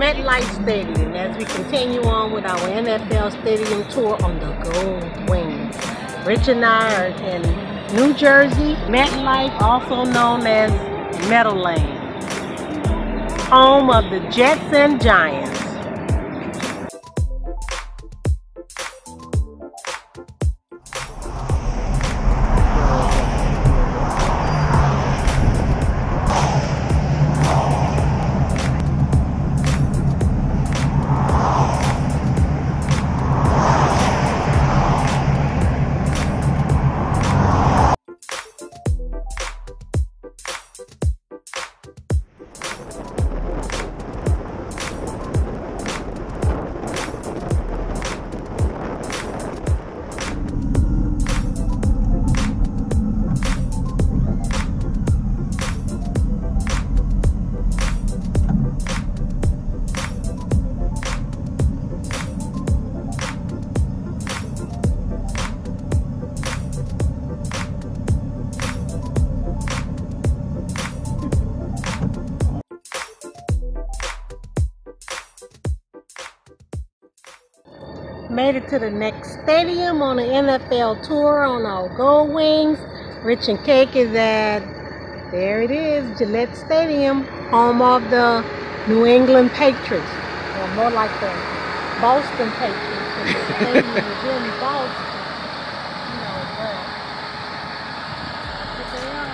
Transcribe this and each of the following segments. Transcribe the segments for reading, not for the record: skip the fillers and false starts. MetLife Stadium, as we continue on with our NFL stadium tour on the Gold Wing. Rich and I are in New Jersey, MetLife, also known as Meadowlands, home of the Jets and Giants. Made it to the next stadium on the NFL tour on our Gold Wings. Rich and Cake is at, there it is, Gillette Stadium, home of the New England Patriots. Or more like the Boston Patriots, because the stadium is in Boston. You know, but that's what they are.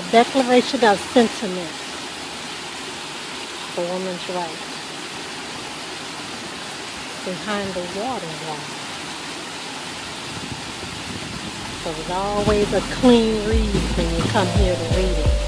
The Declaration of Sentiments for Women's Rights. Behind the water wall. So there's always a clean read when you come here to read it.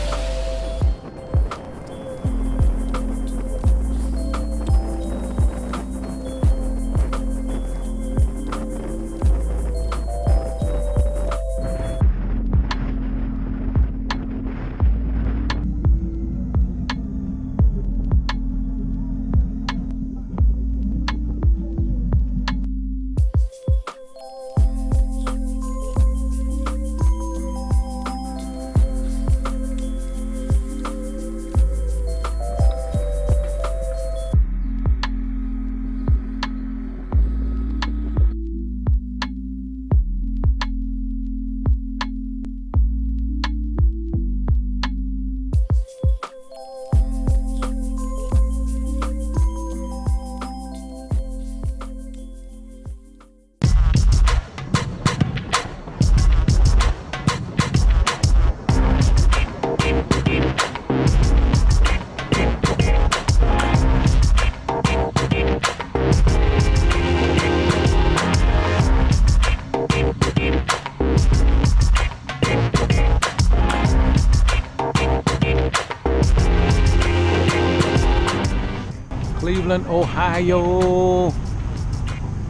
Cleveland, Ohio,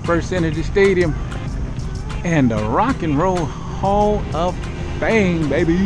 First Energy Stadium, and the Rock and Roll Hall of Fame, baby.